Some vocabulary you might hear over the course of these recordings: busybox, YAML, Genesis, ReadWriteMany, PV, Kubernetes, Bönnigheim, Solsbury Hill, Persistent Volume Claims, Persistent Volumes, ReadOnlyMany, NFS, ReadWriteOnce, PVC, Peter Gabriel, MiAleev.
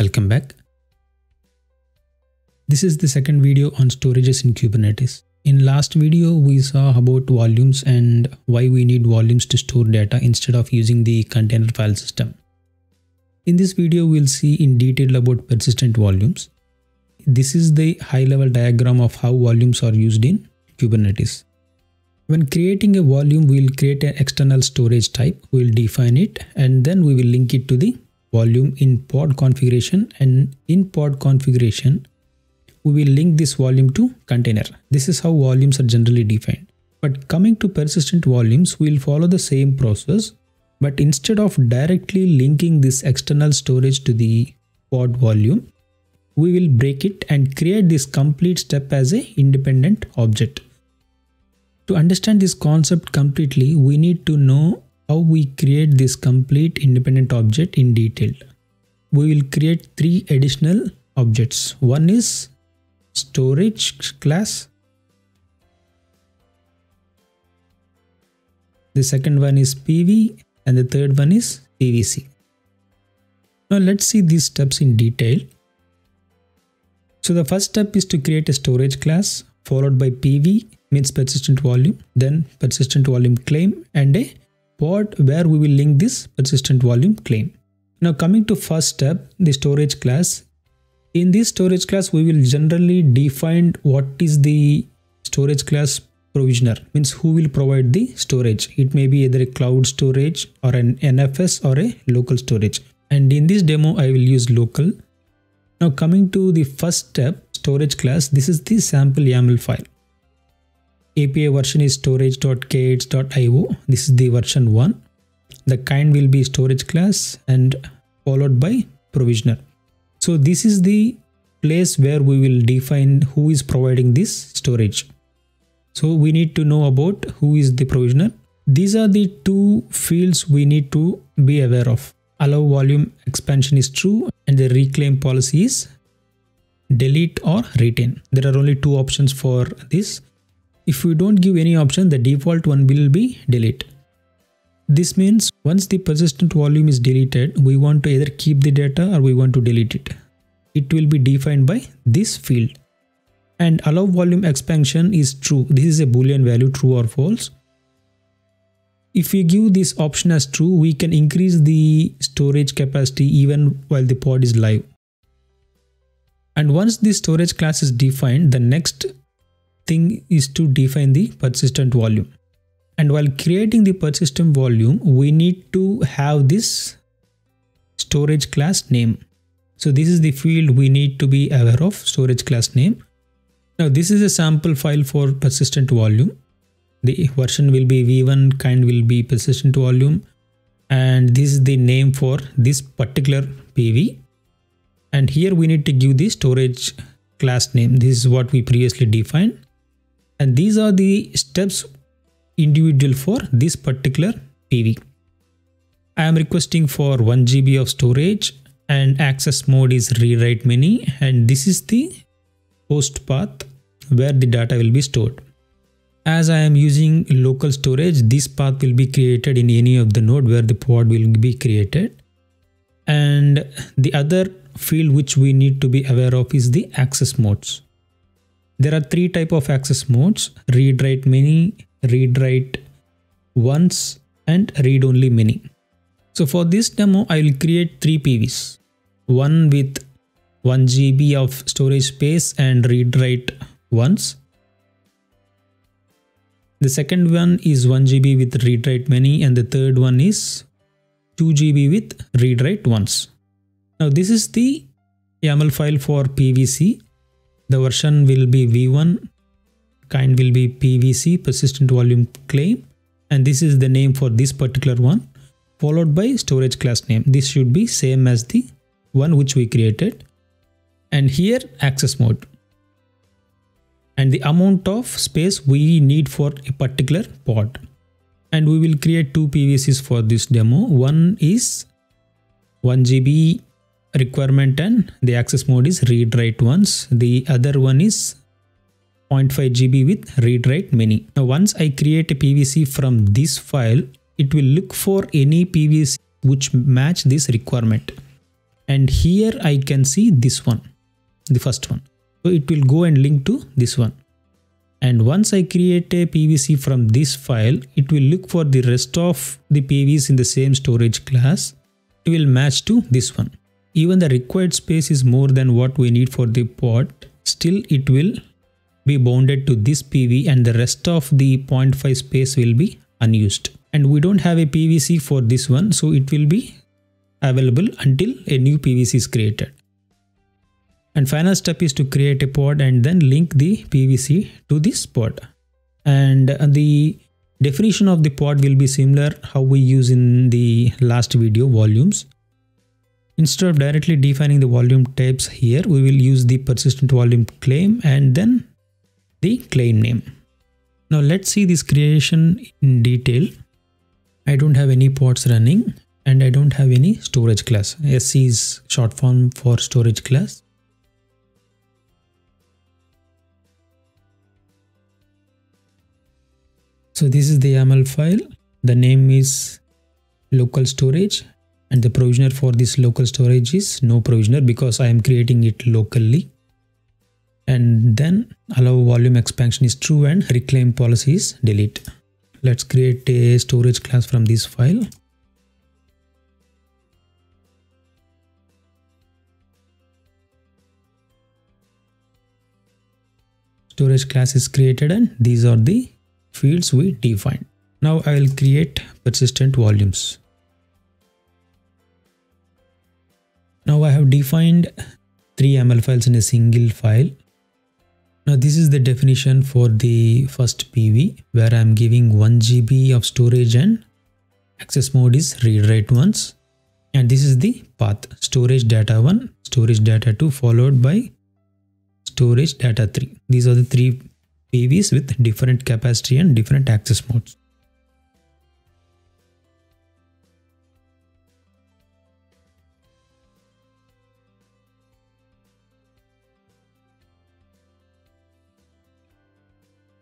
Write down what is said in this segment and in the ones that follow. Welcome back. This is the second video on storages in Kubernetes. In last video, we saw about volumes and why we need volumes to store data instead of using the container file system. In this video, we'll see in detail about persistent volumes. This is the high-level diagram of how volumes are used in Kubernetes. When creating a volume, we'll create an external storage type. We'll define it and then we will link it to the volume in pod configuration, and in pod configuration, we will link this volume to container. This is how volumes are generally defined. But coming to persistent volumes, we will follow the same process, but instead of directly linking this external storage to the pod volume, we will break it and create this complete step as an independent object. To understand this concept completely, we need to know how we create this complete independent object in detail. We will create three additional objects. One is storage class, the second one is PV, and the third one is PVC. Now let's see these steps in detail. So the first step is to create a storage class, followed by PV, means persistent volume, then persistent volume claim, and a pod where we will link this persistent volume claim. Now coming to first step, the storage class. In this storage class, we will generally define what is the storage class provisioner, means who will provide the storage. It may be either a cloud storage or an NFS or a local storage. And in this demo, I will use local. Now coming to the first step, storage class, this is the sample YAML file. API version is storage.kh.io. This is the version 1. The kind will be storage class and followed by provisioner. So this is the place where we will define who is providing this storage. So we need to know about who is the provisioner. These are the two fields we need to be aware of. Allow volume expansion is true and the reclaim policy is delete or retain. There are only two options for this. If we don't give any option, the default one will be delete. This means once the persistent volume is deleted, we want to either keep the data or we want to delete it. It will be defined by this field. And allow volume expansion is true. This is a Boolean value, true or false. If we give this option as true, we can increase the storage capacity even while the pod is live. And once the storage class is defined, the next thing is to define the persistent volume. And while creating the persistent volume, we need to have this storage class name. So this is the field we need to be aware of, storage class name. Now this is a sample file for persistent volume. The version will be v1, kind will be persistent volume, and this is the name for this particular PV. And here we need to give the storage class name. This is what we previously defined, and these are the steps individual for this particular PV. I am requesting for 1 GB of storage, and access mode is ReadWriteMany, and this is the host path where the data will be stored. As I am using local storage, this path will be created in any of the node where the pod will be created. And the other field which we need to be aware of is the access modes. There are three types of access modes: ReadWriteMany, ReadWriteOnce, and ReadOnlyMany. So for this demo, I will create three PVs, one with 1 GB of storage space and ReadWriteOnce. The second one is 1 GB with ReadWriteMany, and the third one is 2 GB with ReadWriteOnce. Now this is the YAML file for PVC. The version will be v1, kind will be PVC, persistent volume claim, and this is the name for this particular one, followed by storage class name. This should be same as the one which we created, and here access mode. And the amount of space we need for a particular pod. And we will create two PVCs for this demo. One is 1 GB requirement and the access mode is ReadWriteOnce. The other one is 0.5 GB with ReadWriteMany. Now once I create a PVC from this file, it will look for any PVC which match this requirement. and here I can see this one, the first one. So it will go and link to this one. And once I create a PVC from this file, it will look for the rest of the PVs in the same storage class. It will match to this one. Even the required space is more than what we need for the pod. Still, it will be bounded to this PV and the rest of the 0.5 space will be unused. And we don't have a PVC for this one, so it will be available until a new PVC is created. And final step is to create a pod and then link the PVC to this pod. And the definition of the pod will be similar how we use in the last video, volumes. Instead of directly defining the volume types here, we will use the persistent volume claim and then the claim name. Now let's see this creation in detail. I don't have any pods running and I don't have any storage class. SC is short form for storage class. So this is the YAML file, the name is local storage and the provisioner for this local storage is no provisioner because I am creating it locally. And then allow volume expansion is true and reclaim policy is delete. Let's create a storage class from this file. Storage class is created and these are the fields we define. Now I will create persistent volumes. Now I have defined 3 YAML files in a single file. Now this is the definition for the first PV where I am giving 1 GB of storage and access mode is read-write-once. And this is the path storage data 1, storage data 2 followed by storage data 3. These are the 3 PVs with different capacity and different access modes.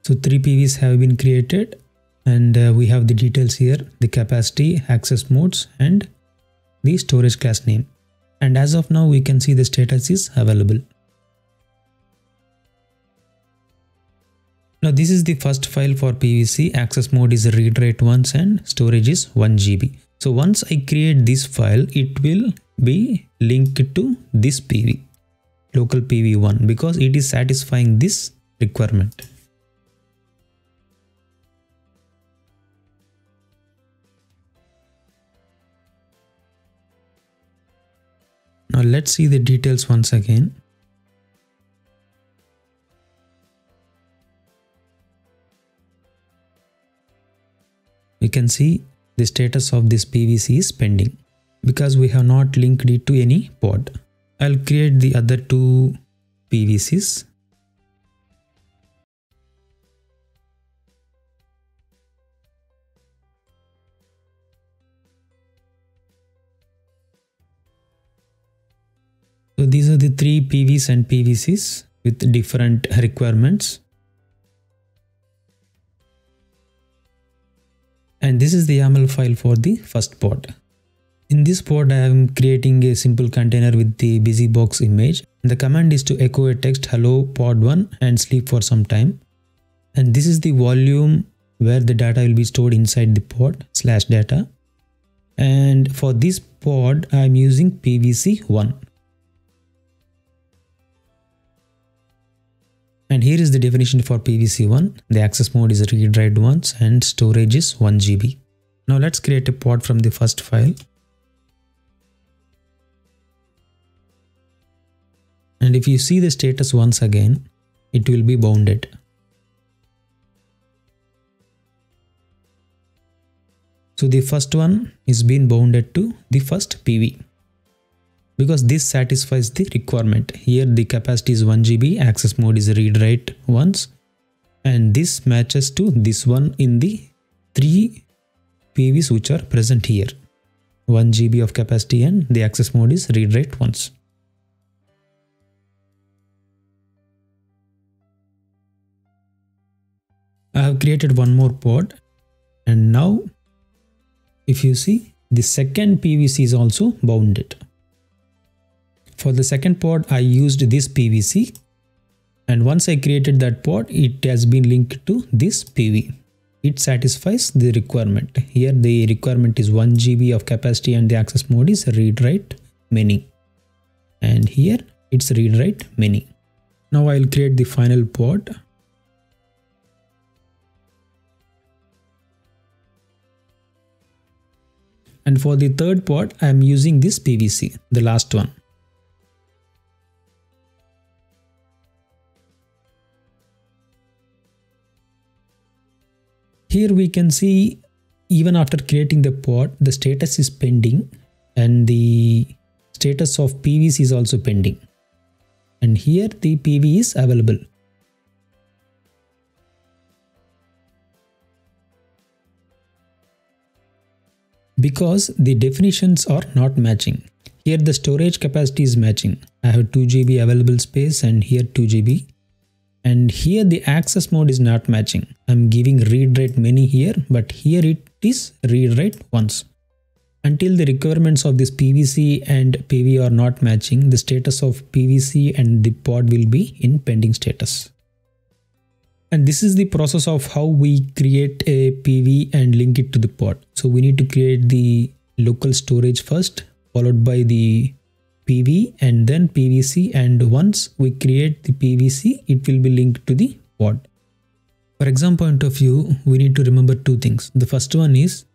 So 3 PVs have been created and we have the details here, the capacity, access modes and the storage class name. And as of now we can see the status is available. Now this is the first file for PVC, access mode is read-write-once and storage is 1 GB. So once I create this file, it will be linked to this PV, local PV1 because it is satisfying this requirement. Now let's see the details once again. We can see the status of this PVC is pending because we have not linked it to any pod. I'll create the other 2 PVCs. So these are the 3 PVs and PVCs with different requirements. And this is the YAML file for the first pod. In this pod, I am creating a simple container with the busybox image. The command is to echo a text hello pod 1 and sleep for some time. And this is the volume where the data will be stored inside the pod slash data. And for this pod, I am using PVC 1. And here is the definition for PVC1, the access mode is read-write-once and storage is 1 GB. Now let's create a pod from the first file. And if you see the status once again, it will be bounded. So the first one is being bounded to the first PV. Because this satisfies the requirement. Here the capacity is 1 GB, access mode is read-write once. And this matches to this one in the 3 PVs which are present here. 1 GB of capacity and the access mode is read-write once. I have created one more pod. And now if you see the second PVC is also bounded. For the second pod, I used this PVC, and once I created that pod, it has been linked to this PV. It satisfies the requirement. Here the requirement is 1 GB of capacity and the access mode is ReadWriteMany. And here it's ReadWriteMany. Now I'll create the final pod. And for the third pod, I am using this PVC, the last one. Here we can see even after creating the pod, the status is pending and the status of PVC is also pending. And here the PV is available. Because the definitions are not matching. Here the storage capacity is matching. I have 2 GB available space and here 2 GB. And here the access mode is not matching. I'm giving ReadWriteMany here, but here it is ReadWriteOnce. Until the requirements of this PVC and PV are not matching, the status of PVC and the pod will be in pending status. And this is the process of how we create a PV and link it to the pod. So we need to create the local storage first, followed by the PV and then PVC, and once we create the PVC, it will be linked to the pod. For exam point of view, we need to remember two things. The first one is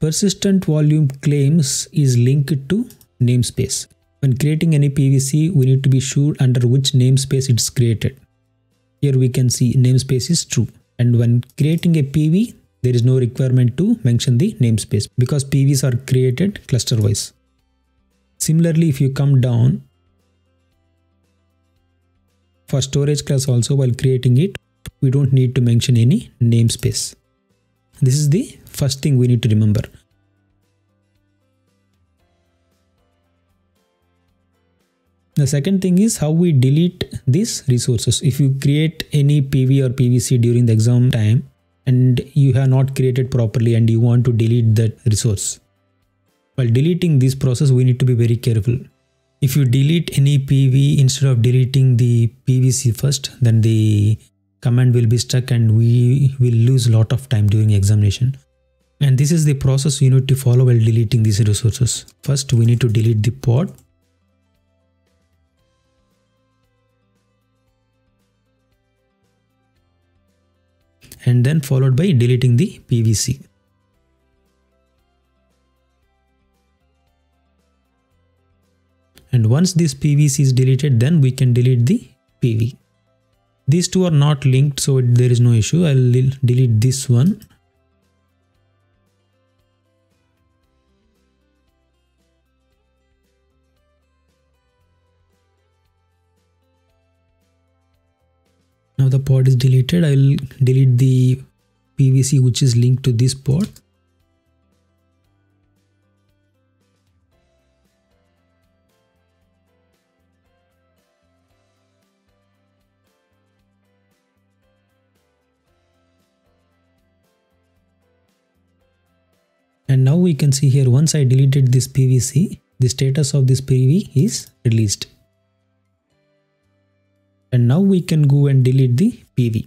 persistent volume claims is linked to namespace. When creating any PVC, we need to be sure under which namespace it's created. Here we can see namespace is true, and when creating a PV, there is no requirement to mention the namespace because PVs are created cluster wise. Similarly, if you come down for storage class also, while creating it, we don't need to mention any namespace. This is the first thing we need to remember. The second thing is how we delete these resources. If you create any PV or PVC during the exam time, and you have not created properly and you want to delete that resource. While deleting this process, we need to be very careful. If you delete any PV instead of deleting the PVC first, then the command will be stuck and we will lose a lot of time during examination. And this is the process you need to follow while deleting these resources. First, we need to delete the pod. And then followed by deleting the PVC. And once this PVC is deleted, then we can delete the PV. These two are not linked, so there is no issue. I'll delete this one. Now the pod is deleted. I will delete the PVC which is linked to this pod. And now we can see here, once I deleted this PVC, the status of this PV is released. And now we can go and delete the PV.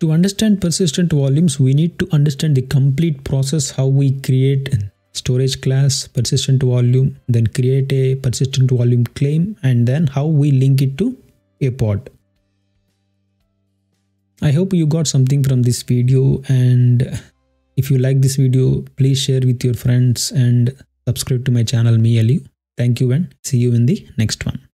To understand persistent volumes, we need to understand the complete process, how we create storage class, persistent volume, then create a persistent volume claim, and then how we link it to a pod. I hope you got something from this video, and if you like this video, please share with your friends and subscribe to my channel MiAleev. Thank you and see you in the next one.